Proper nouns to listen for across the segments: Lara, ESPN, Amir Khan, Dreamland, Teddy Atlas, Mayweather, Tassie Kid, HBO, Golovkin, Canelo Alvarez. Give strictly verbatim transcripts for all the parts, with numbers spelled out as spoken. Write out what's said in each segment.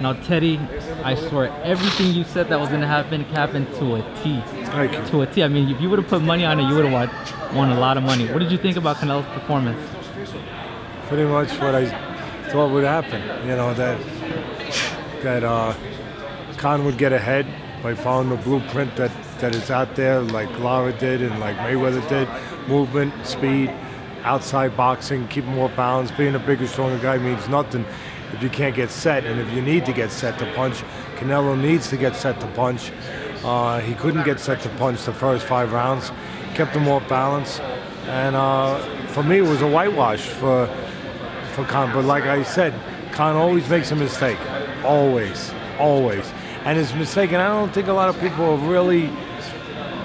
Now, Teddy, I swear everything you said that was gonna happen happened to a T. Thank you. To a T. I mean, if you would have put money on it, you would have won a lot of money. What did you think about Canelo's performance? Pretty much what I thought would happen. You know that that uh, Khan would get ahead by following the blueprint that that is out there, like Lara did and like Mayweather did. Movement, speed, outside boxing, keeping more balance. Being a bigger, stronger guy means nothing if you can't get set, and if you need to get set to punch. Canelo needs to get set to punch. Uh, he couldn't get set to punch the first five rounds, kept him off balance, and uh, for me it was a whitewash for for Khan. But like I said, Khan always makes a mistake, always, always, and his mistake. And I don't think a lot of people are really,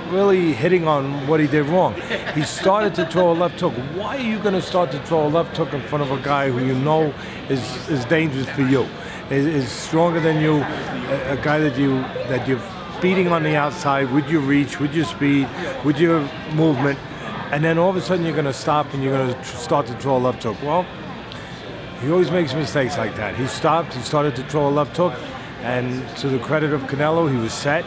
really hitting on what he did wrong. He started to throw a left hook. Why are you going to start to throw a left hook in front of a guy who you know is is dangerous for you, is, is stronger than you, a, a guy that you that you've beating on the outside with your reach, with your speed, with your movement, and then all of a sudden you're going to stop and you're going to start to throw a left hook. Well, he always makes mistakes like that. He stopped, he started to throw a left hook, and to the credit of Canelo, he was set,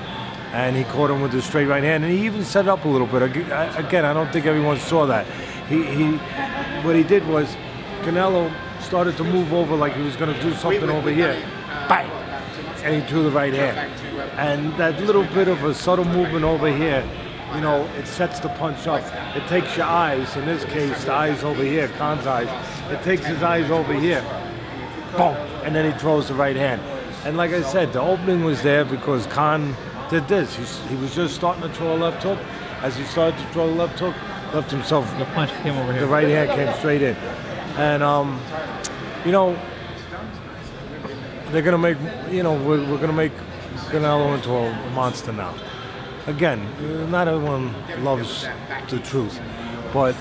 and he caught him with a straight right hand, and he even set up a little bit. Again, I don't think everyone saw that. He, he what he did was, Canelo started to move over like he was going to do something over here. Bang! And he threw the right hand. And that little bit of a subtle movement over here, you know, it sets the punch up. It takes your eyes, in this case, the eyes over here, Khan's eyes. It takes his eyes over here. Boom! And then he throws the right hand. And like I said, the opening was there because Khan did this. He, he was just starting to throw a left hook. As he started to throw a left hook, left himself. The punch came over here. The right hand came straight in. And, um, you know, they're gonna make, you know, we're, we're gonna make Canelo into a monster now. Again, not everyone loves the truth, but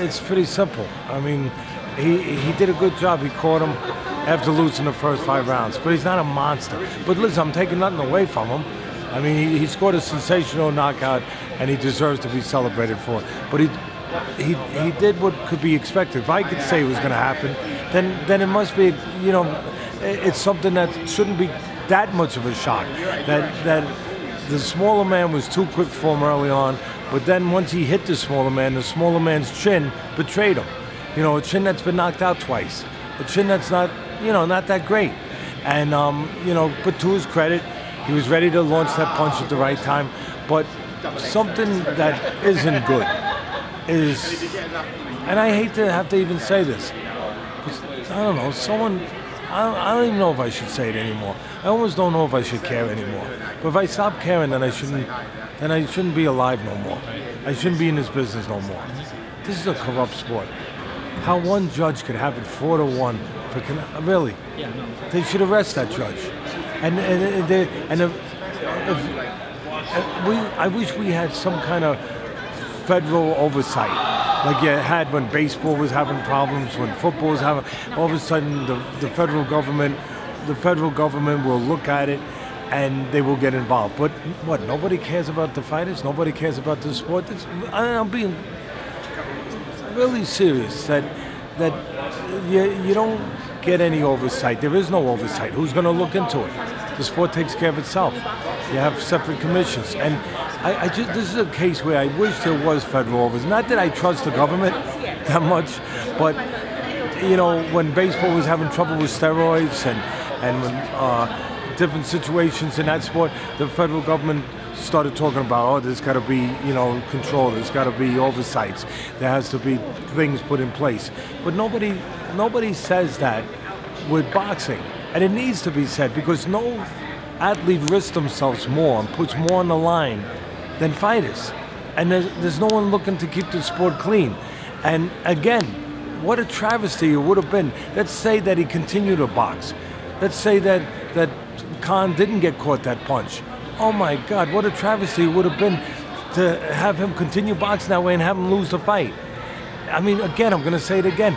it's pretty simple. I mean, he he did a good job. He caught him after losing the first five rounds, but he's not a monster. But listen, I'm taking nothing away from him. I mean, he, he scored a sensational knockout, and he deserves to be celebrated for it. But he he he did what could be expected. If I could say it was gonna happen, then then it must be, you know. It's something that shouldn't be that much of a shock. That that the smaller man was too quick for him early on, but then once he hit the smaller man, the smaller man's chin betrayed him. You know, a chin that's been knocked out twice, a chin that's not, you know, not that great. And um, you know, but to his credit, he was ready to launch that punch at the right time. But something that isn't good is, and I hate to have to even say this, I don't know, someone. I don't even know if I should say it anymore. I almost don't know if I should care anymore. But if I stop caring, then I shouldn't. Then I shouldn't be alive no more. I shouldn't be in this business no more. This is a corrupt sport. How one judge could have it four to one for Canelo? Really? They should arrest that judge. And and they, and if, if, if we, I wish we had some kind of federal oversight. Like you had when baseball was having problems, when football was having, all of a sudden the, the federal government, the federal government will look at it and they will get involved. But what, nobody cares about the fighters? Nobody cares about the sport? It's, I'm being really serious that, that you, you don't get any oversight. There is no oversight. Who's going to look into it? The sport takes care of itself. You have separate commissions. And I, I just, this is a case where I wish there was federal oversight. Not that I trust the government that much, but, you know, when baseball was having trouble with steroids and, and when, uh, different situations in that sport, the federal government started talking about, oh, there's got to be, you know, control, there's got to be oversights, there has to be things put in place. But nobody, nobody says that with boxing. And it needs to be said because no athlete risks themselves more and puts more on the line than fighters. And there's, there's no one looking to keep the sport clean. And again, what a travesty it would have been. Let's say that he continued to box. Let's say that, that Khan didn't get caught that punch. Oh my God, what a travesty it would have been to have him continue boxing that way and have him lose the fight. I mean, again, I'm going to say it again.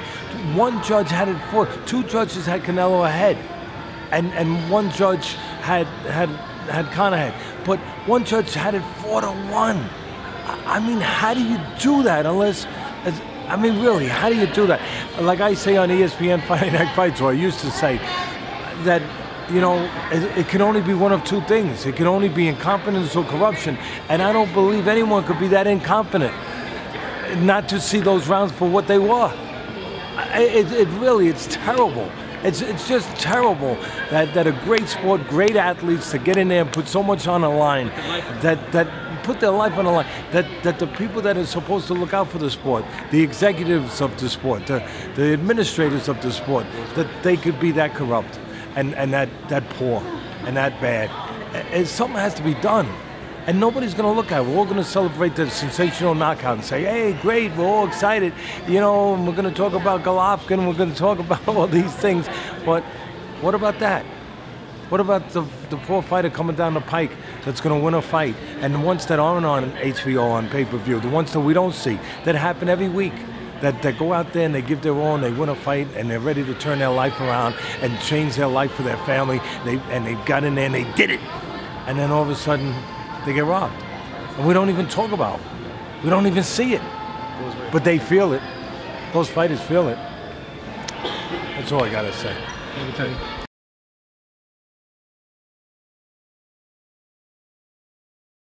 One judge had it for, two judges had Canelo ahead. And, and one judge had, had, had Khan ahead. But one judge had it four to one. I mean, how do you do that unless, I mean, really, how do you do that? Like I say on E S P N Friday Night Fights, or I used to say that you know, it, it can only be one of two things. It can only be incompetence or corruption. And I don't believe anyone could be that incompetent not to see those rounds for what they were. It, it really, it's terrible. It's, it's just terrible that, that a great sport, great athletes to get in there and put so much on the line, that, that put their life on the line, that, that the people that are supposed to look out for the sport, the executives of the sport, the, the administrators of the sport, that they could be that corrupt and, and that, that poor and that bad. And something has to be done. And nobody's going to look at it. We're all going to celebrate the sensational knockout and say, hey, great, we're all excited. You know, we're going to talk about Golovkin, we're going to talk about all these things. But what about that? What about the, the poor fighter coming down the pike that's going to win a fight? And the ones that aren't on H B O, on pay-per-view, the ones that we don't see, that happen every week, that, that go out there and they give their all, they win a fight, and they're ready to turn their life around and change their life for their family, they, and they got in there and they did it. And then all of a sudden, they get robbed, and we don't even talk about it. We don't even see it, but they feel it. Those fighters feel it. That's all I gotta say.